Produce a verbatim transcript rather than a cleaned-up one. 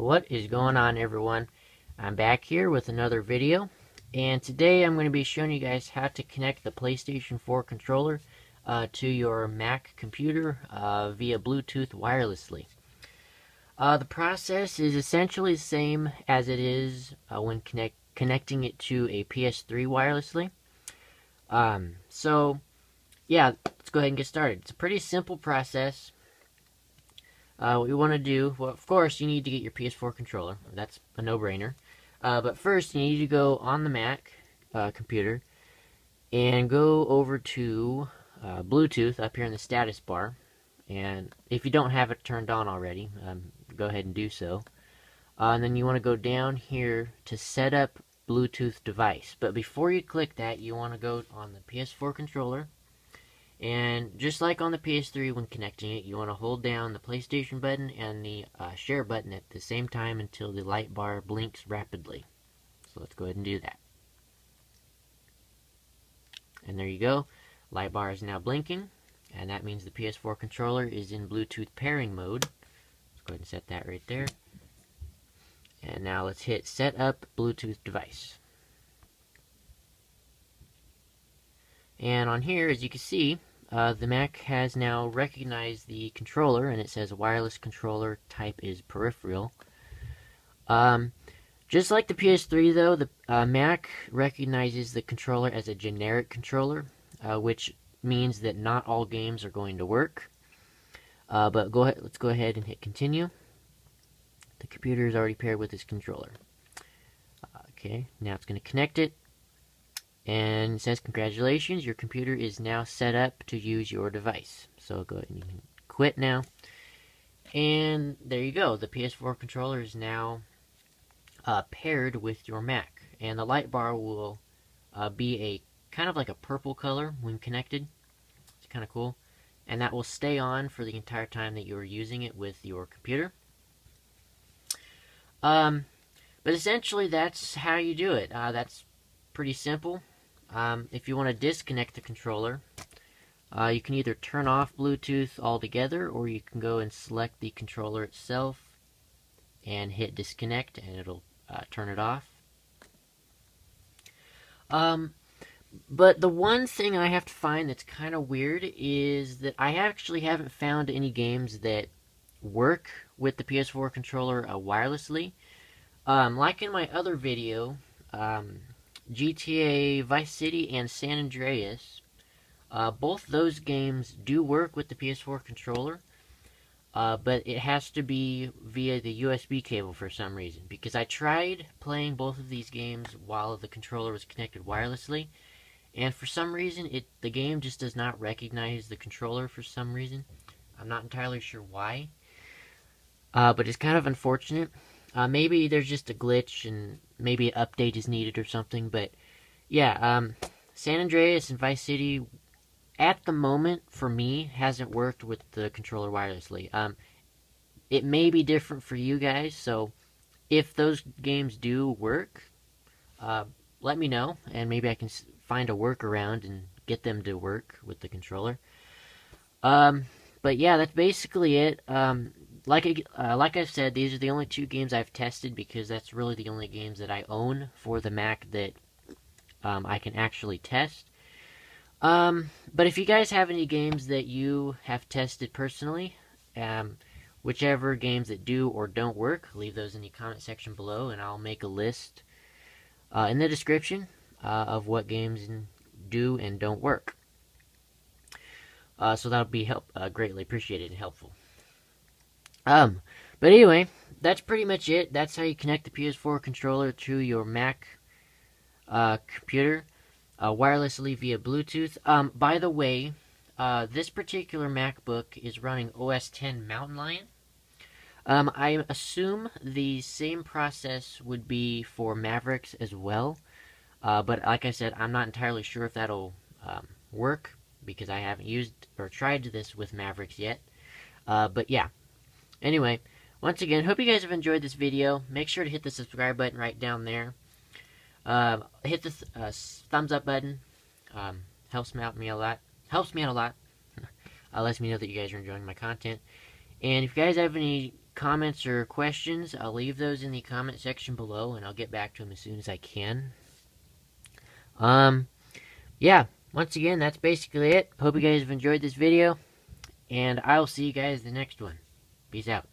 What is going on, everyone? I'm back here with another video, and today I'm going to be showing you guys how to connect the PlayStation four controller uh, to your Mac computer uh, via Bluetooth wirelessly. Uh, the process is essentially the same as it is uh, when connect connecting it to a P S three wirelessly. Um, so yeah, let's go ahead and get started. It's a pretty simple process. Uh, what you want to do, well, of course, you need to get your P S four controller. That's a no-brainer. Uh, but first, you need to go on the Mac uh, computer and go over to uh, Bluetooth up here in the status bar. And if you don't have it turned on already, um, go ahead and do so. Uh, and then you want to go down here to set up Bluetooth device. But before you click that, you want to go on the P S four controller. And just like on the P S three, when connecting it, you want to hold down the PlayStation button and the uh, share button at the same time until the light bar blinks rapidly. So let's go ahead and do that. And there you go. Light bar is now blinking, and that means the P S four controller is in Bluetooth pairing mode. Let's go ahead and set that right there. And now let's hit Set Up Bluetooth Device. And on here, as you can see, Uh, the Mac has now recognized the controller, and it says wireless controller type is peripheral. Um, just like the P S three, though, the uh, Mac recognizes the controller as a generic controller, uh, which means that not all games are going to work. Uh, but go ahead, let's go ahead and hit continue. The computer is already paired with this controller. Okay, now it's going to connect it. And it says, congratulations, your computer is now set up to use your device. So go ahead and quit now. And there you go. The P S four controller is now uh, paired with your Mac. And the light bar will uh, be a kind of like a purple color when connected. It's kind of cool. And that will stay on for the entire time that you are using it with your computer. Um, but essentially, that's how you do it. Uh, that's pretty simple. Um, if you want to disconnect the controller, uh, you can either turn off Bluetooth altogether, or you can go and select the controller itself and hit disconnect, and it'll uh, turn it off. Um, but the one thing I have to find that's kind of weird is that I actually haven't found any games that work with the P S four controller uh, wirelessly. Um, like in my other video, um, G T A Vice City and San Andreas, uh, both those games do work with the P S four controller, uh, but it has to be via the U S B cable for some reason, because I tried playing both of these games while the controller was connected wirelessly, and for some reason it the game just does not recognize the controller for some reason. I'm not entirely sure why, uh, but it's kind of unfortunate. Uh, maybe there's just a glitch and maybe an update is needed or something, but yeah, um, San Andreas and Vice City, at the moment, for me, hasn't worked with the controller wirelessly. Um, it may be different for you guys, so if those games do work, uh, let me know, and maybe I can find a workaround and get them to work with the controller. Um, but yeah, that's basically it. Um, Like, uh, like I've said, these are the only two games I've tested, because that's really the only games that I own for the Mac that um, I can actually test. Um, but if you guys have any games that you have tested personally, um, whichever games that do or don't work, leave those in the comment section below, and I'll make a list uh, in the description uh, of what games do and don't work. Uh, so that'll be help uh, greatly appreciated and helpful. Um, but anyway, that's pretty much it. That's how you connect the P S four controller to your Mac uh, computer uh, wirelessly via Bluetooth. Um, by the way, uh, this particular MacBook is running O S X Mountain Lion. Um, I assume the same process would be for Mavericks as well. Uh, but like I said, I'm not entirely sure if that'll um, work, because I haven't used or tried this with Mavericks yet. Uh, but yeah. Anyway, once again, hope you guys have enjoyed this video. Make sure to hit the subscribe button right down there. Uh, hit the th uh, thumbs up button. Um, helps me out me a lot. Helps me out a lot. uh, lets me know that you guys are enjoying my content. And if you guys have any comments or questions, I'll leave those in the comment section below, and I'll get back to them as soon as I can. Um, yeah, once again, that's basically it. Hope you guys have enjoyed this video, and I'll see you guys in the next one. Peace out.